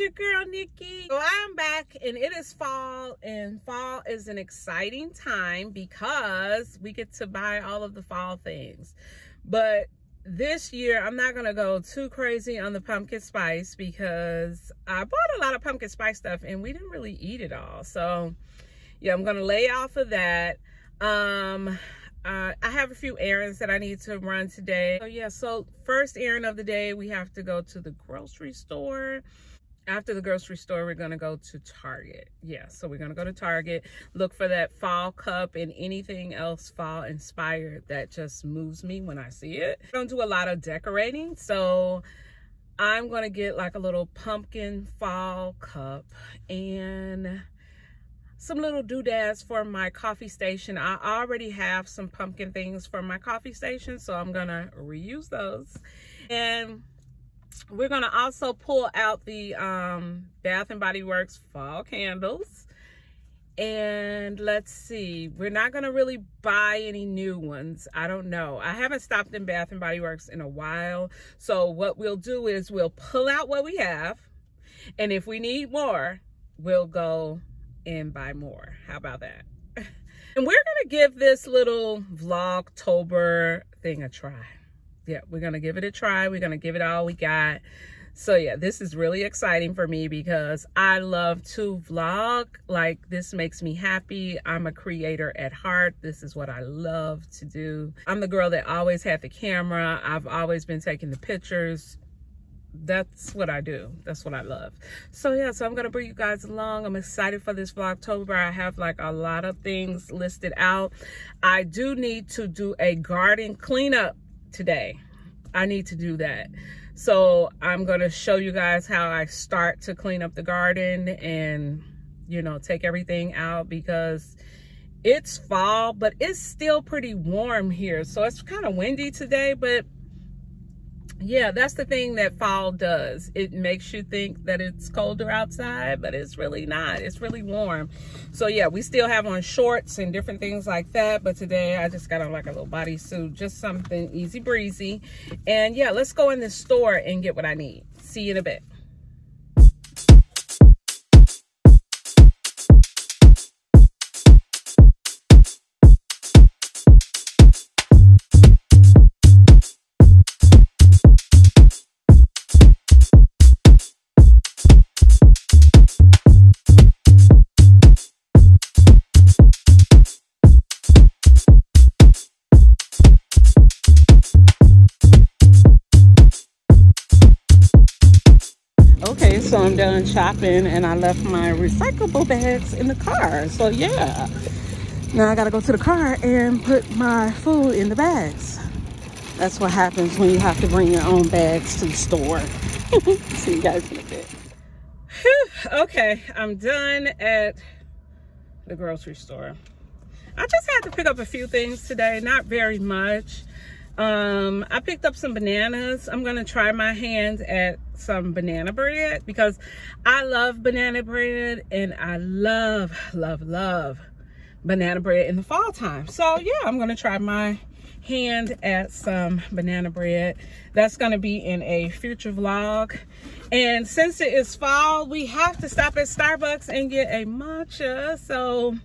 your girl Nikki. So I'm back and it is fall, and fall is an exciting time because we get to buy all of the fall things. But this year I'm not gonna go too crazy on the pumpkin spice because I bought a lot of pumpkin spice stuff and we didn't really eat it all. So yeah, I'm gonna lay off of that. I have a few errands that I need to run today. So yeah, so first errand of the day, we have to go to the grocery store. After the grocery store, we're gonna go to Target. Yeah, so we're gonna go to Target, look for that fall cup and anything else fall inspired that just moves me when I see it. I don't do a lot of decorating, so I'm gonna get like a little pumpkin fall cup and some little doodads for my coffee station. I already have some pumpkin things for my coffee station, so I'm gonna reuse those. And we're gonna also pull out the Bath and Body Works fall candles. And let's see, we're not gonna really buy any new ones. I don't know. I haven't stopped in Bath and Body Works in a while. So what we'll do is we'll pull out what we have. And if we need more, we'll go and buy more. How about that? And we're gonna give this little Vlogtober thing a try. Yeah, we're gonna give it a try. We're gonna give it all we got. So yeah, this is really exciting for me because I love to vlog. Like, this makes me happy. I'm a creator at heart. This is what I love to do. I'm the girl that always had the camera. I've always been taking the pictures. That's what I do. That's what I love. So yeah, so I'm gonna bring you guys along. I'm excited for this Vlogtober. I have like a lot of things listed out. I do need to do a garden cleanup today. I need to do that. So I'm gonna show you guys how I start to clean up the garden and, you know, take everything out because it's fall, but it's still pretty warm here. So it's kind of windy today, but yeah, that's the thing that fall does. It makes you think that it's colder outside, but it's really not. It's really warm. So yeah, we still have on shorts and different things like that, but today I just got on like a little bodysuit, just something easy breezy. And yeah, let's go in the store and get what I need. See you in a bit. So I'm done shopping and I left my recyclable bags in the car. So yeah, now I gotta go to the car and put my food in the bags. That's what happens when you have to bring your own bags to the store. See you guys in a bit. Whew, okay, I'm done at the grocery store. I just had to pick up a few things today, not very much. I picked up some bananas. I'm gonna try my hands at some banana bread because I love banana bread and I love, love, love banana bread in the fall time. So yeah, I'm gonna try my hand at some banana bread. That's gonna be in a future vlog. And since it is fall, we have to stop at Starbucks and get a matcha. So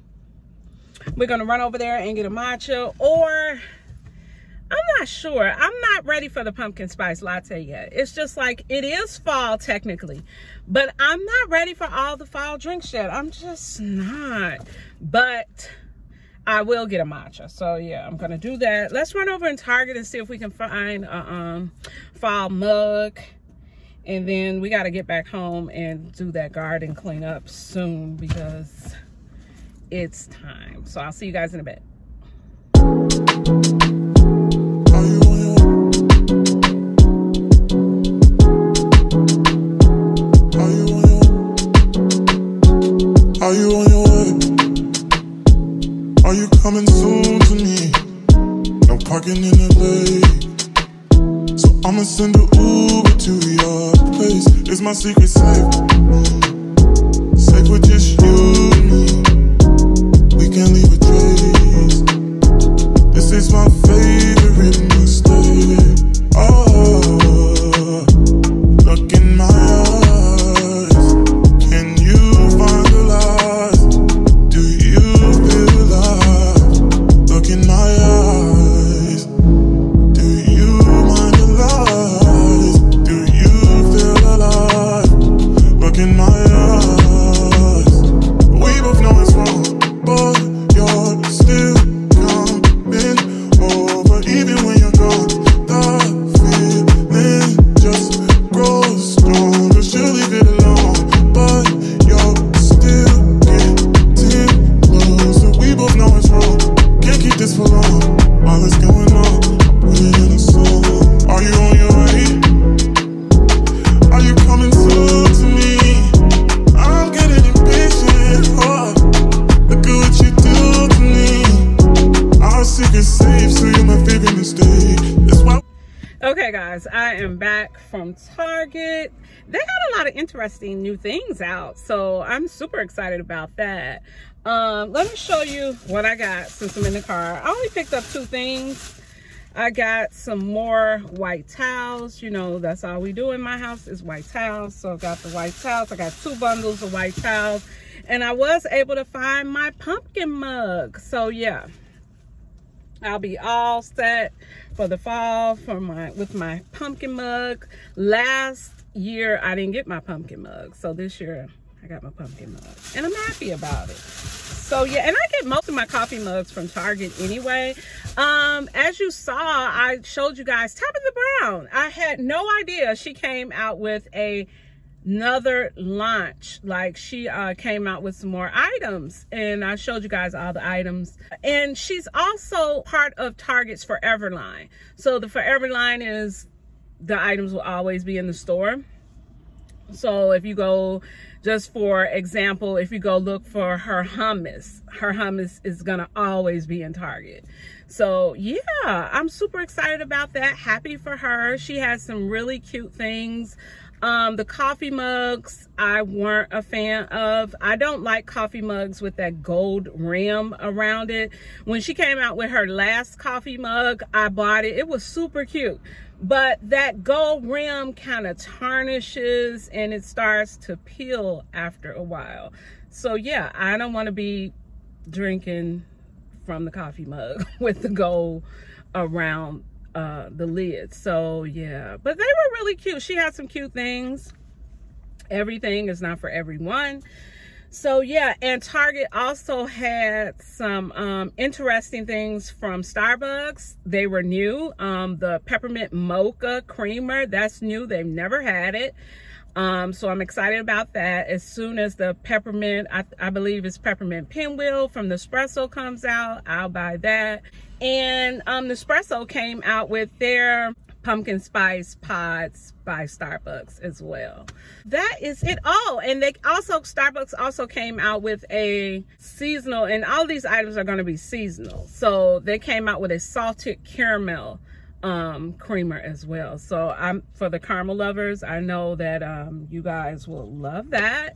we're gonna run over there and get a matcha, or I'm not sure. I'm not ready for the pumpkin spice latte yet. It's just like, it is fall technically, but I'm not ready for all the fall drinks yet. I'm just not. But I will get a matcha. So yeah, I'm gonna do that. Let's run over in Target and see if we can find a fall mug. And then we gotta get back home and do that garden cleanup soon because it's time. So I'll see you guys in a bit. Are you on your way? Are you coming soon to me? No parking in LA, so I'ma send an Uber to your place. It's my secret safe, safe with just you and me. We can't leave a trace. This is my favorite mistake. Oh, look in my eyes. guys, I am back from Target. They got a lot of interesting new things out, so I'm super excited about that. Let me show you what I got since I'm in the car. I only picked up two things. I got some more white towels. You know, that's all we do in my house is white towels. So I got the white towels. I got two bundles of white towels, and I was able to find my pumpkin mug. So yeah, I'll be all set for the fall with my pumpkin mug. Last year I didn't get my pumpkin mug, so this year I got my pumpkin mug and I'm happy about it. So yeah, and I get most of my coffee mugs from Target anyway. As you saw, I showed you guys Tabitha Brown. I had no idea she came out with another launch. Like, she came out with some more items, and I showed you guys all the items. And she's also part of Target's Forever line. So the Forever line is the items will always be in the store. So if you go, just for example, if you go look for her hummus is gonna always be in Target. So yeah, I'm super excited about that. Happy for her. She has some really cute things. The coffee mugs I weren't a fan of. I don't like coffee mugs with that gold rim around it. When she came out with her last coffee mug, I bought it. It was super cute, but that gold rim kind of tarnishes and it starts to peel after a while. So yeah, I don't want to be drinking from the coffee mug with the gold around the lid. So yeah, but they were really cute. She had some cute things. Everything is not for everyone. So yeah, and Target also had some interesting things from Starbucks. They were new. The peppermint mocha creamer, that's new. They've never had it. So I'm excited about that. As soon as the peppermint, I believe it's peppermint pinwheel from Nespresso comes out, I'll buy that. And Nespresso came out with their pumpkin spice pods by Starbucks as well. That is it. Oh, and they also, Starbucks also came out with a seasonal, and all these items are going to be seasonal. So they came out with a salted caramel creamer as well. So for the caramel lovers, I know that you guys will love that.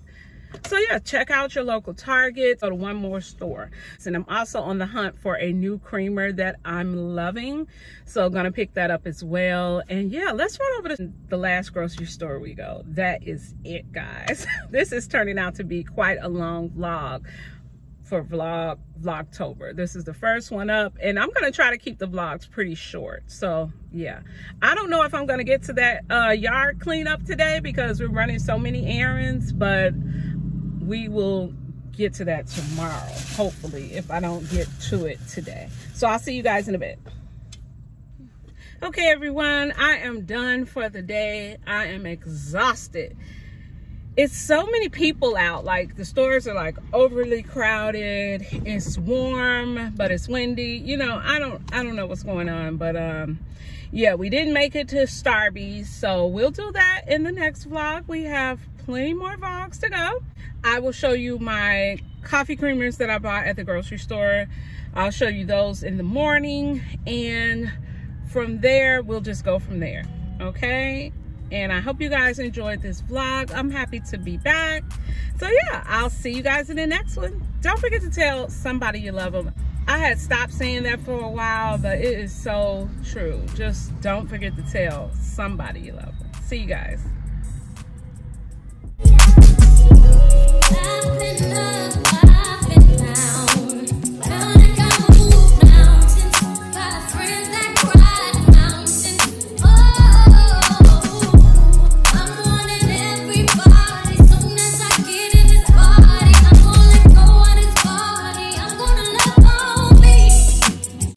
So yeah, check out your local Target. Go to one more store. And I'm also on the hunt for a new creamer that I'm loving, so I'm gonna pick that up as well. And yeah, let's run over to the last grocery store we go. That is it, guys. This is turning out to be quite a long vlog for Vlogtober. This is the first one up, and I'm gonna try to keep the vlogs pretty short. So yeah, I don't know if I'm gonna get to that yard cleanup today because we're running so many errands, but we will get to that tomorrow, hopefully, if I don't get to it today. So I'll see you guys in a bit. Okay, everyone, I am done for the day. I am exhausted. It's so many people out. Like, the stores are like overly crowded. It's warm, but it's windy. You know, I don't know what's going on, but yeah, we didn't make it to Starbucks, so we'll do that in the next vlog. We have plenty more vlogs to go. I will show you my coffee creamers that I bought at the grocery store. I'll show you those in the morning, and from there we'll just go from there. Okay, and I hope you guys enjoyed this vlog. I'm happy to be back. So yeah, I'll see you guys in the next one. Don't forget to tell somebody you love them. I had stopped saying that for a while, but it is so true. Just don't forget to tell somebody you love them. See you guys. I've been loved.